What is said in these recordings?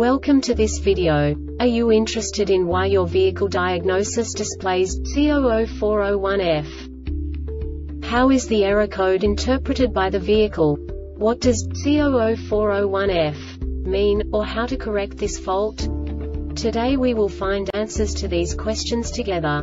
Welcome to this video. Are you interested in why your vehicle diagnosis displays C0040-1F? How is the error code interpreted by the vehicle? What does C0040-1F mean, or how to correct this fault? Today we will find answers to these questions together.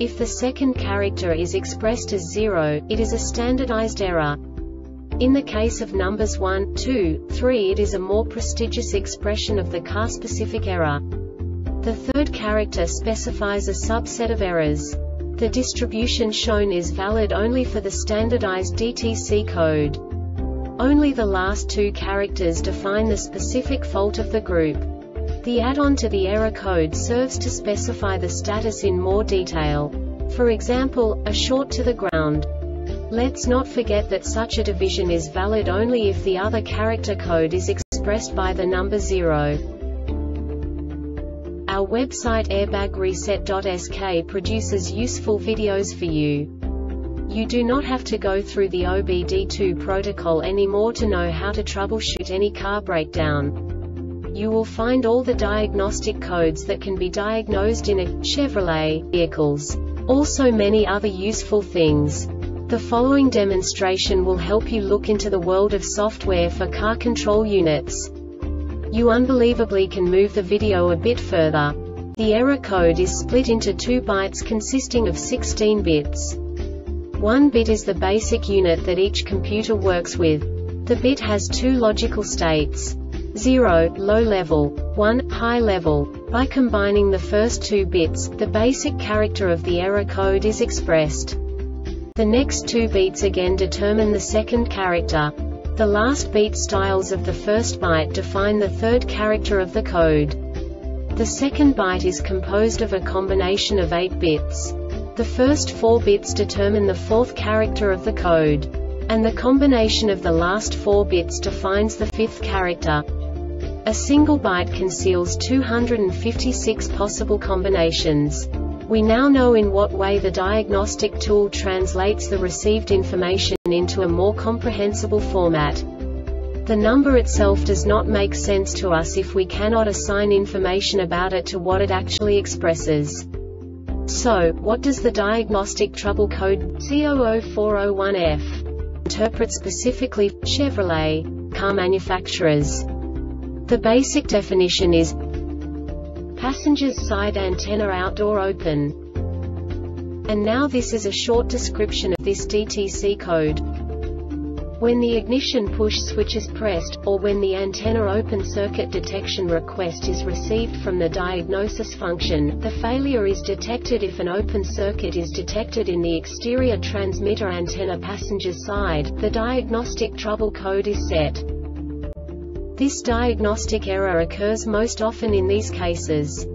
If the second character is expressed as 0, it is a standardized error. In the case of numbers 1, 2, 3, it is a more prestigious expression of the car-specific error. The third character specifies a subset of errors. The distribution shown is valid only for the standardized DTC code. Only the last two characters define the specific fault of the group. The add-on to the error code serves to specify the status in more detail. For example, a short to the ground. Let's not forget that such a division is valid only if the other character code is expressed by the number 0. Our website airbagreset.sk produces useful videos for you. You do not have to go through the OBD2 protocol anymore to know how to troubleshoot any car breakdown. You will find all the diagnostic codes that can be diagnosed in a Chevrolet vehicles. Also many other useful things. The following demonstration will help you look into the world of software for car control units. You unbelievably can move the video a bit further. The error code is split into 2 bytes consisting of 16 bits. One bit is the basic unit that each computer works with. The bit has 2 logical states: 0, low level, 1, high level. By combining the first 2 bits, the basic character of the error code is expressed. The next 2 bits again determine the second character. The last 8 styles of the first byte define the third character of the code. The second byte is composed of a combination of 8 bits. The first 4 bits determine the fourth character of the code, and the combination of the last 4 bits defines the fifth character. A single byte conceals 256 possible combinations. We now know in what way the diagnostic tool translates the received information into a more comprehensible format. The number itself does not make sense to us if we cannot assign information about it to what it actually expresses. So, what does the diagnostic trouble code C0040-1F interpret specifically for Chevrolet car manufacturers? The basic definition is passenger's side antenna outdoor open. And now this is a short description of this DTC code. When the ignition push switch is pressed, or when the antenna open circuit detection request is received from the diagnosis function, the failure is detected if an open circuit is detected in the exterior transmitter antenna passenger side. The diagnostic trouble code is set. This diagnostic error occurs most often in these cases: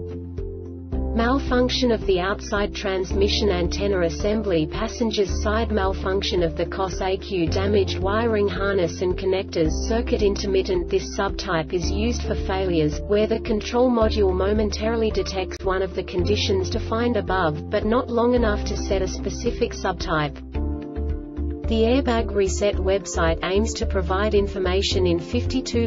malfunction of the outside transmission antenna assembly, passenger's side, malfunction of the KOS-ECU, damaged wiring harness and connectors, circuit intermittent. This subtype is used for failures where the control module momentarily detects one of the conditions defined above, but not long enough to set a specific subtype. The Airbag Reset website aims to provide information in 52